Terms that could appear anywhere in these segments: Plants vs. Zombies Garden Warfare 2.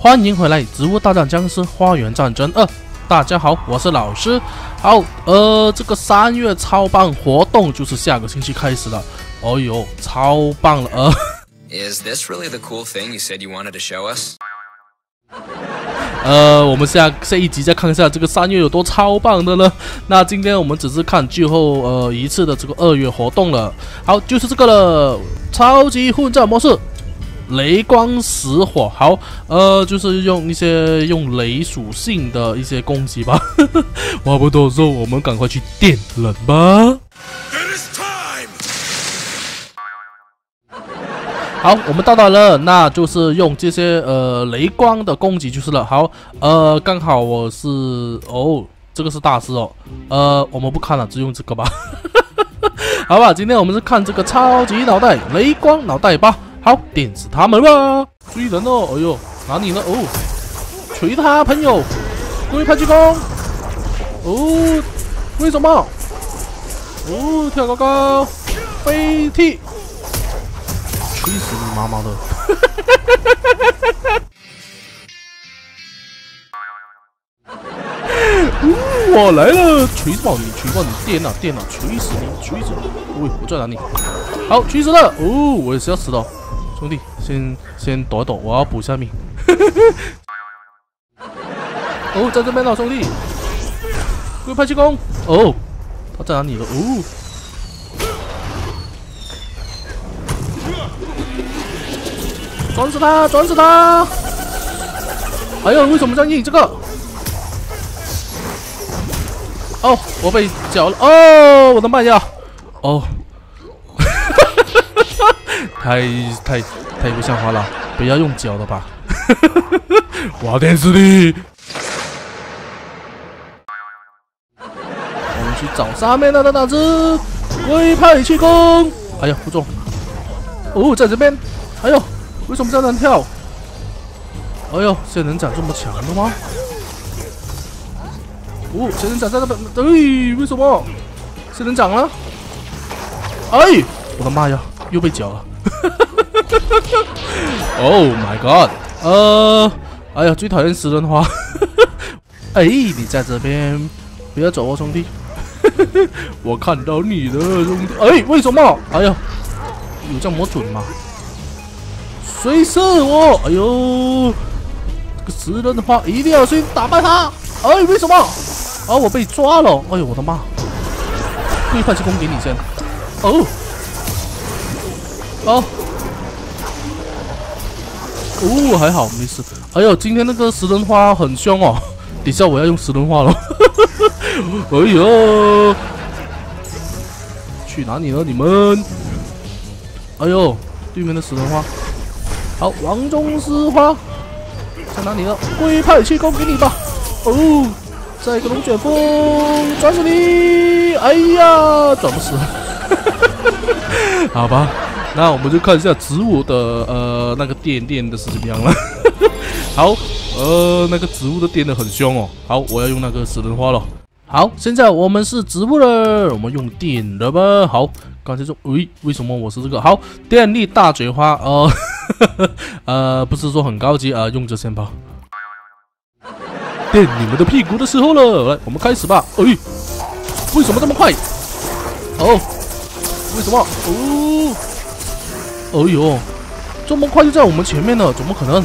欢迎回来，《植物大战僵尸花园战争2》。大家好，我是老师。好，这个3月超棒活动就是下个星期开始了。哎呦，超棒了啊！ Is this really the cool thing you said you wanted to show us? 我们下一集再看一下这个3月有多超棒的呢。那今天我们只是看最后一次的这个2月活动了。好，就是这个了，超级混战模式，雷光石火。好，就是用雷属性的一些攻击吧。话不多说，我们赶快去电人吧。 好，我们到达了，那就是用这些雷光的攻击就是了。好，刚好我是这个是大师哦，我们不看了，只用这个吧。好吧，今天我们是看这个超级脑袋雷光脑袋吧。好，电死他们吧！追人哦，哎呦，哪里呢？哦，锤他朋友，故意拍击攻。哦，为什么？哦，跳高高，飞踢。 锤死你妈妈的！我来了，锤爆你，锤爆你，电啊电啊，锤死你，锤死你！喂，我在哪里？好，锤死了！哦，我也是要死的、哦，兄弟，先躲一躲，我要补下命。哦，在这边了，兄弟，给我拍气功！哦，他在哪里了？哦。 转死他！转死他！哎呦，为什么这样硬？这个？哦，我被绞了！哦，我的妈呀！哦，太不像话了！不要用绞了吧！我电死你！我们去找上面那大只，龟派气功！哎呀，不中！哦，在这边！哎呦！ 为什么这样难跳？哎呦，仙人掌这么强的吗？哦，仙人掌在那边，哎，为什么？仙人掌了？哎，我的妈呀，又被绞了 ！Oh my god！哎呀，最讨厌食人花。哎，你在这边，不要走哦，兄弟！我看到你了，兄弟！哎，为什么？哎呀，有这么准吗？ 谁射我？哎呦，这个食人的话一定要先打败他。哎，为什么？啊，我被抓了！哎呦，我的妈！故意派气攻给你先。哦，哦，哦，还好没事。哎呦，今天那个食人花很凶哦。等下我要用食人花了。哎呦，去哪里了你们？哎呦，对面的食人花。 好，王中之花在哪里呢？龟派气功给你吧！哦，再一个龙卷风，转死你！哎呀，转不死。好吧，那我们就看一下植物的那个电的是怎么样了。好，那个植物的电的很凶哦。好，我要用那个食人花了。好，现在我们是植物了，我们用电了吧？好，刚才说，喂，为什么我是这个？好，电力大嘴花哦。不是说很高级啊，用着先吧。电你们的屁股的时候了，来，我们开始吧。哎，为什么这么快？哦，为什么？哦，哎呦，这么快就在我们前面了，怎么可能？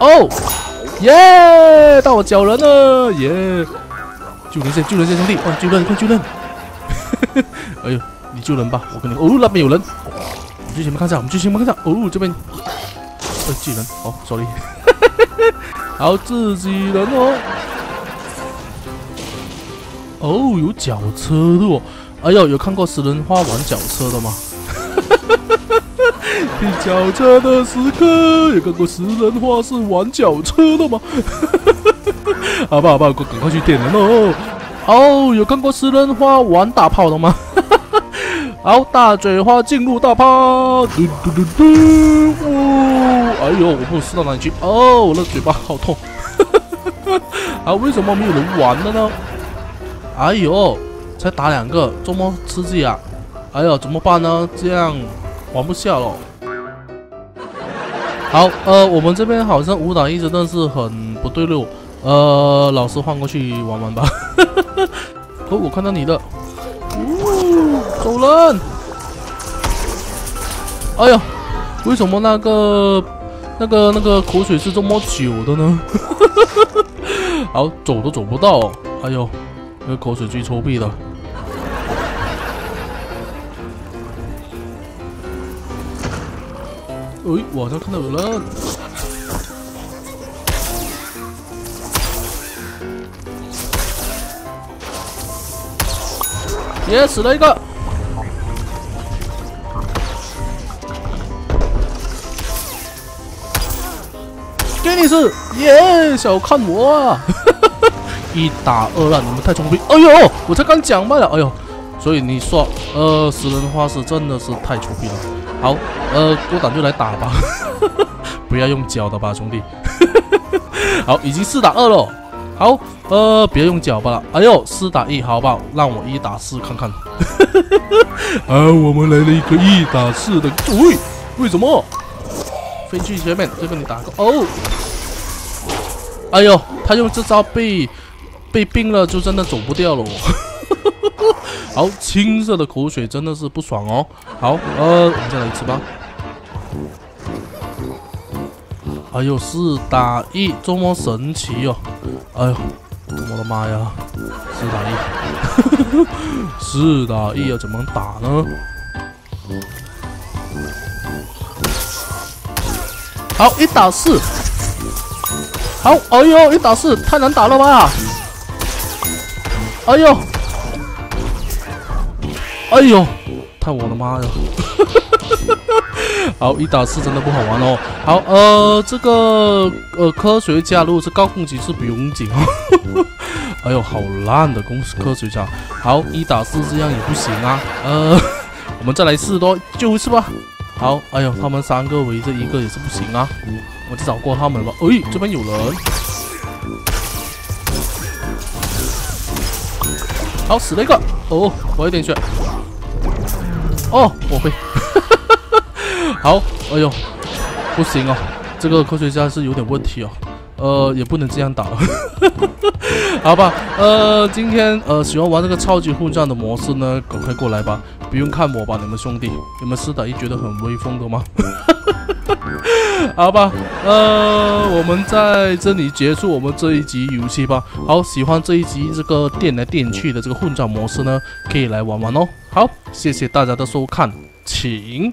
哦，耶，到我绞人了，耶！救人先，救人先，兄弟，快救人，快救人！哎呦。 你救人吧，我跟你哦，那边有人，我们去前面看一下，我们去前面看一下哦，这边，救人哦 ，sorry， 好自己人哦，哦有脚车的哦，哎呦有看过食人花玩脚车的吗？听脚车的时刻，有看过食人花是玩脚车的吗？好吧好吧，赶快去点人哦，哦有看过食人花玩大炮的吗？ 好，大嘴花进入大炮，嘟嘟嘟嘟，哦，哎呦，我不知道哪里去，哦，我的嘴巴好痛，啊，为什么没有人玩了呢？哎呦，才打2个，这么刺激啊！哎呦，怎么办呢？这样玩不下了。好，我们这边好像舞蹈一直真是很不对路，老师换过去玩玩吧。哦，我看到你了，走人！哎呀，为什么那个口水是这么久的呢？好，走都走不到、哦，哎呦，那个口水最臭屁了。 哎，我好像看到有人。也死了一个。给你死！耶，小看我啊！一打二了，你们太聪明。哎呦，我才刚讲完了。哎呦，所以你说，食人花是真的是太聪明了。 好，郭党就来打吧，不要用脚的吧，兄弟。好，已经4打2了。好，别用脚吧了。哎呦，4打1，好吧，让我1打4看看。啊，我们来了一个1打4的，喂，为什么？飞去前面，再跟你打个哦。哎呦，他用这招被病了，就真的走不掉了。 好，青色的口水真的是不爽哦。好，我们再来一次吧。哎呦，4打1，这么神奇哦！哎呦，我的妈呀，4打1，4打1要怎么打呢？好，1打4。好，哎呦，1打4太难打了吧？哎呦！ 哎呦，太我的妈呀！好，1打4真的不好玩哦。好，这个科学家如果是高攻击是不用紧哦。哎呦，好烂的科学家。好，1打4这样也不行啊。我们再来救一次吧。好，哎呦，他们3个围着1个也是不行啊。我去找过他们吧。哎，这边有人。好，死了1个。哦，我有点血。 哦，我会，好，哎呦，不行哦，这个科学家是有点问题哦，也不能这样打了，好吧，今天喜欢玩这个超级混战的模式呢，赶快过来吧，不用看我吧，你们兄弟，你们4打1觉得很威风的吗？好吧，我们在这里结束我们这一集游戏吧。好，喜欢这一集这个电来电去的这个混战模式呢，可以来玩玩哦。好，谢谢大家的收看，请。